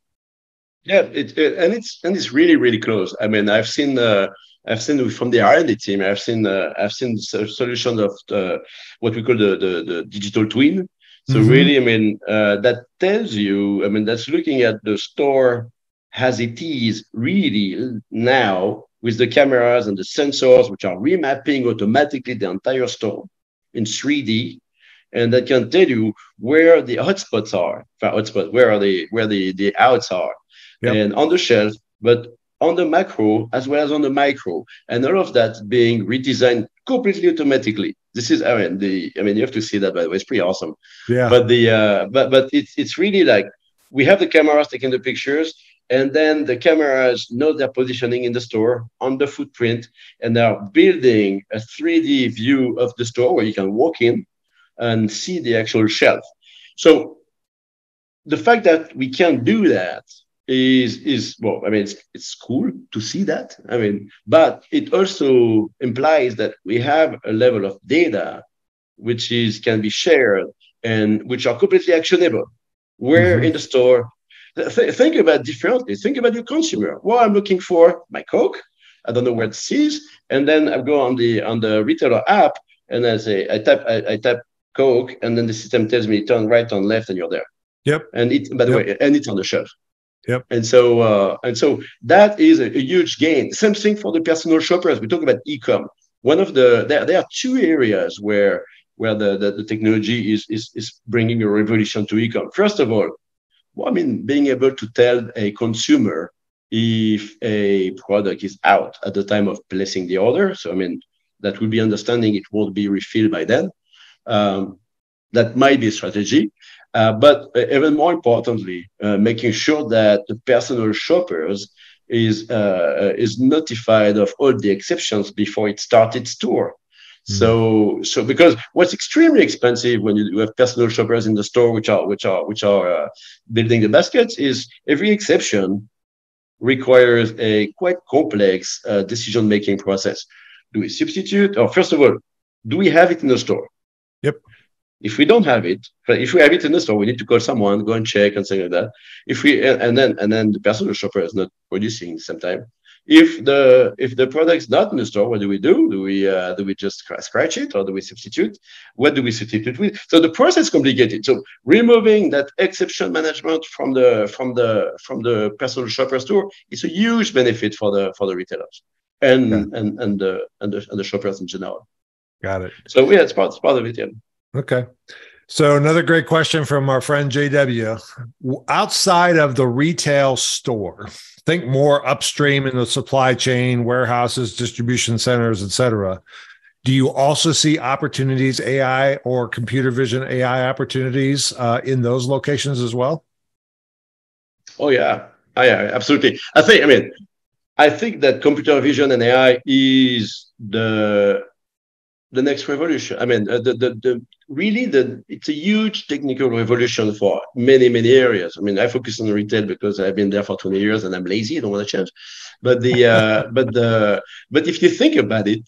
Yeah, it's really, really close. I mean, I've seen from the R&D team, I've seen solutions of what we call the digital twin. So really, I mean, that tells you, I mean, that's looking at the store as it is really now with the cameras and the sensors, which are remapping automatically the entire store in 3D. And that can tell you where the hotspots are, where the outs are. Yep. And on the shelf, but on the macro as well as on the micro, and all of that being redesigned completely automatically. This is, I mean, you have to see that, by the way, it's pretty awesome. Yeah. But it's really like we have the cameras taking the pictures, and then the cameras know their positioning in the store on the footprint, and they're building a 3D view of the store where you can walk in and see the actual shelf. So the fact that we can do that is well, I mean, it's cool to see that. I mean, but it also implies that we have a level of data which can be shared and which are completely actionable. Where in the store, think about differently. Think about your consumer. Well, I'm looking for my Coke. I don't know where this is, and then I go on the retailer app and I say I type Coke, and then the system tells me turn right, turn left, and you're there. Yep. And it's on the shelf. Yep. And so that is a huge gain. Same thing for the personal shoppers. We talk about e-com. There are two areas where the technology is bringing a revolution to e-com. First of all, being able to tell a consumer if a product is out at the time of placing the order. So, I mean, that will be understanding it won't be refilled by then. That might be a strategy. But even more importantly, making sure that the personal shoppers is notified of all the exceptions before it starts its tour. So because what's extremely expensive when you have personal shoppers in the store, which are building the baskets, is every exception requires a quite complex decision-making process. Do we substitute? Or first of all, do we have it in the store? Yep. If we don't have it, if we have it in the store, we need to call someone, go and check and things like that. And then the personal shopper is not producing sometime. If the product's not in the store, what do we do? Do we just scratch it, or do we substitute? What do we substitute with? So the process is complicated. So removing that exception management from the personal shopper store is a huge benefit for the retailers and the shoppers in general. Got it. So yeah, it's part of it. Yeah. Okay. So another great question from our friend JW. Outside of the retail store, think more upstream in the supply chain, warehouses, distribution centers, et cetera. Do you also see opportunities, AI or computer vision AI opportunities in those locations as well? Oh, yeah. Oh, yeah, absolutely. I think that computer vision and AI is the next revolution. It's a huge technical revolution for many, many areas. I mean, I focus on retail because I've been there for 20 years and I'm lazy. I don't want to change. But but if you think about it,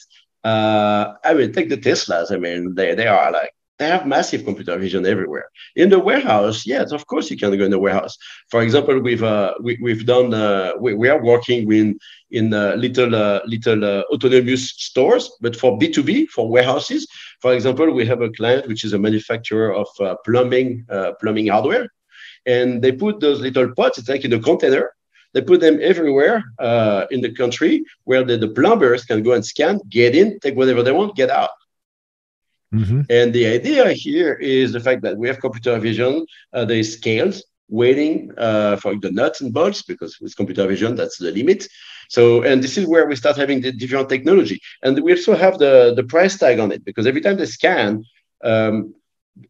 take the Teslas. They have massive computer vision everywhere. In the warehouse, yes, of course you can go in the warehouse. For example, we are working in little autonomous stores, but for B2B, for warehouses. For example, we have a client which is a manufacturer of plumbing hardware, and they put those little pots, it's like in a container. They put them everywhere in the country where the plumbers can go and scan, get in, take whatever they want, get out. Mm-hmm. And the idea here is the fact that we have computer vision, there is scales waiting for the nuts and bolts, because with computer vision, that's the limit. So, and this is where we start having the different technology. And we also have the price tag on it, because every time they scan, in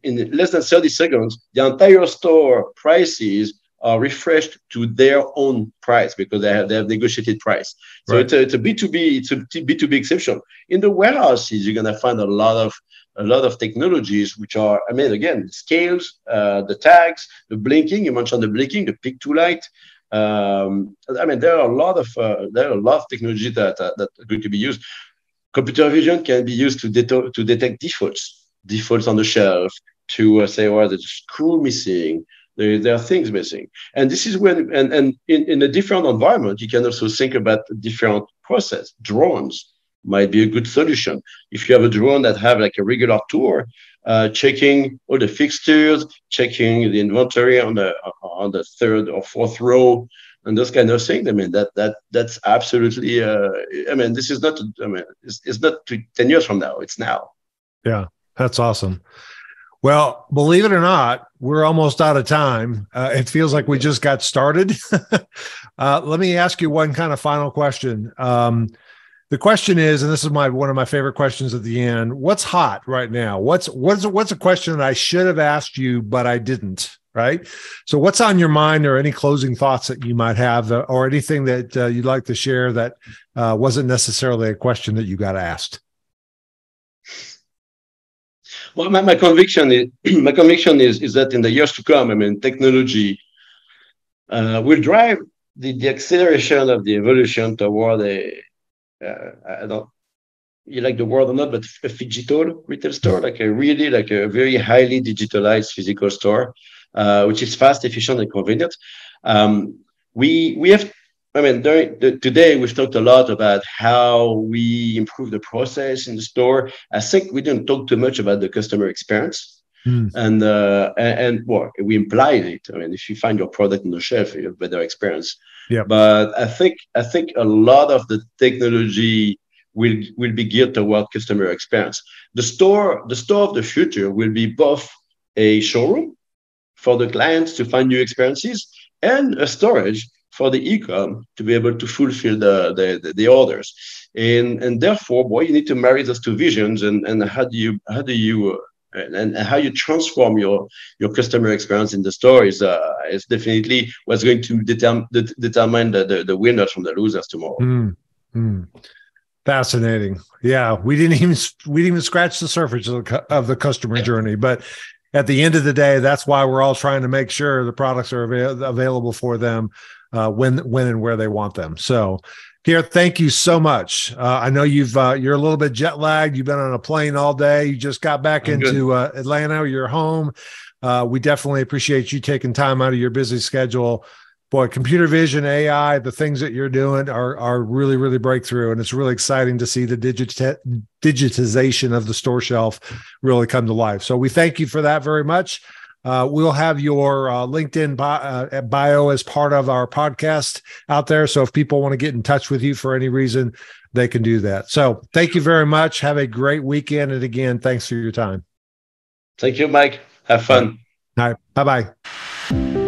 less than 30 seconds, the entire store prices are refreshed to their own price, because they have negotiated price. So right. It's a B2B exception. In the warehouses, you're going to find a lot of technologies, which are, scales, the tags, the blinking. You mentioned the blinking, the pick to light. There are a lot of technology that are going to be used. Computer vision can be used to detect defaults on the shelf, to say, well, there's a screw missing. There are things missing. And this is when, in a different environment, you can also think about different process. Drones might be a good solution. If you have a drone that have like a regular tour, checking all the fixtures, checking the inventory on the third or fourth row, and those kind of things. That's absolutely. This is not. It's not 10 years from now. It's now. Yeah, that's awesome. Well, believe it or not, we're almost out of time. It feels like we just got started. Let me ask you one kind of final question. The question is, and this is one of my favorite questions at the end, what's hot right now? What's a question that I should have asked you, but I didn't, right? So what's on your mind, or any closing thoughts that you might have, or anything that you'd like to share that wasn't necessarily a question that you got asked? Well, my conviction is that in the years to come, technology will drive the acceleration of the evolution toward you like the word or not, but a phygital retail store, like a very highly digitalized physical store, which is fast, efficient, and convenient. Today we've talked a lot about how we improve the process in the store. I think we didn't talk too much about the customer experience. Mm. And we implied it. If you find your product on the shelf, you have better experience. Yeah. But I think a lot of the technology will be geared toward customer experience. The store of the future will be both a showroom for the clients to find new experiences and a storage for the e-com to be able to fulfill the orders, and therefore, you need to marry those two visions, and how you transform your customer experience in the store is definitely what's going to determine the winners from the losers tomorrow. Mm-hmm. Fascinating. Yeah, we didn't even scratch the surface of the customer journey, but at the end of the day, that's why we're all trying to make sure the products are available for them when and where they want them. So, Pierre, thank you so much. I know you're a little bit jet lagged. You've been on a plane all day. You just got back into Atlanta. You're home. We definitely appreciate you taking time out of your busy schedule. Boy, computer vision, AI, the things that you're doing are really, really breakthrough. And it's really exciting to see the digitization of the store shelf really come to life. So we thank you for that very much. We'll have your LinkedIn bio as part of our podcast out there. So if people want to get in touch with you for any reason, they can do that. So thank you very much. Have a great weekend. And again, thanks for your time. Thank you, Mike. Have fun. All right. Bye-bye.